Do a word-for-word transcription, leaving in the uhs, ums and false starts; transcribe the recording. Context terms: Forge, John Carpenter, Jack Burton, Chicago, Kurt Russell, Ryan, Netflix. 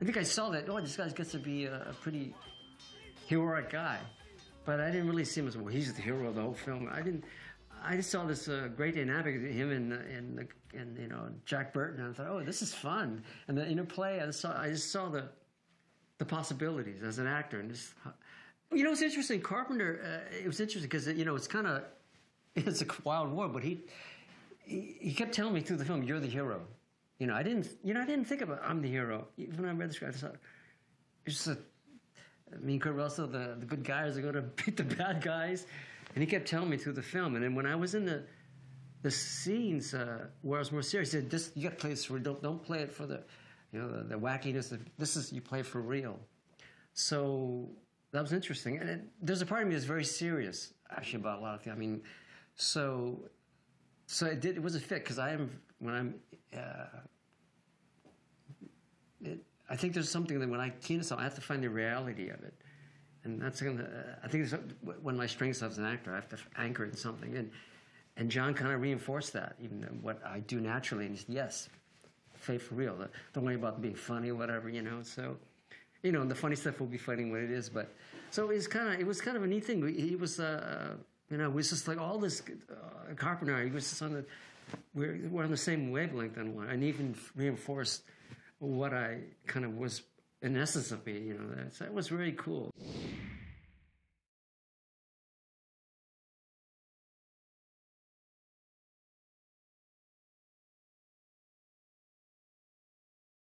I think I saw that, oh, this guy's got to be a, a pretty heroic guy. But I didn't really see him as, well, he's the hero of the whole film. I didn't, I just saw this uh, great dynamic between him and, and, the, and, you know, Jack Burton, and I thought, oh, this is fun. And the interplay, I just saw, I just saw the, the possibilities as an actor. And just, you know, it's interesting, Carpenter, uh, it was interesting because, you know, it's kind of, it's a wild war, but he, he, he kept telling me through the film, you're the hero. You know, I didn't. You know, I didn't think about I'm the hero. Even when I read the script, I thought, it's just a, I mean, Kurt Russell, the the good guys are going to beat the bad guys, and he kept telling me through the film. And then when I was in the the scenes uh, where I was more serious, he said, "This you got to play this for. Don't don't play it for the, you know, the, the wackiness. Of, this is you play for real." So that was interesting. And it, there's a part of me that's very serious actually about a lot of things. I mean, so. So it did. It was a fit because I am when I'm. Uh, it, I think there's something that when I key into something, I have to find the reality of it, and that's gonna. Uh, I think it's one of my strengths as an actor. I have to anchor it in something, and and John kind of reinforced that, even though what I do naturally. And he said, yes, play for real. Don't worry about being funny or whatever, you know. So, you know, the funny stuff will be funny when it is. But so it's kind of it was kind of a neat thing. He was. Uh, You know, it was just like all this uh, Carpenter. He was just on the, we're, we're on the same wavelength on one, and even reinforced what I kind of was, in essence of me. You know, that so it was really cool.